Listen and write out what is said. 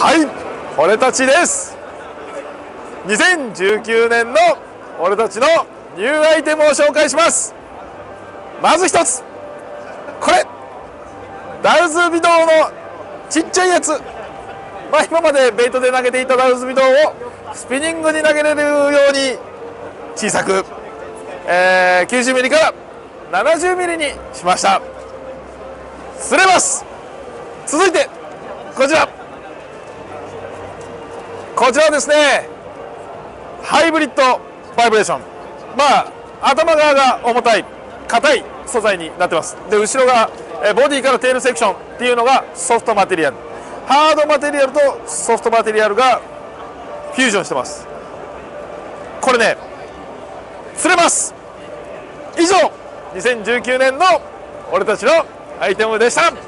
はい、俺たちです。2019年の俺たちのニューアイテムを紹介します。まず一つ、これダウズ微動のちっちゃいやつ、今までベイトで投げていたダウズ微動をスピニングに投げれるように小さく、90ミリから70ミリにしました。すれます。続いてこちら、こちらですね、ハイブリッドバイブレーション、頭側が重たい硬い素材になってます。で後ろがボディからテールセクションっていうのがソフトマテリアル、ハードマテリアルとソフトマテリアルがフュージョンしてます。これね、釣れます。以上、2019年の俺たちのアイテムでした。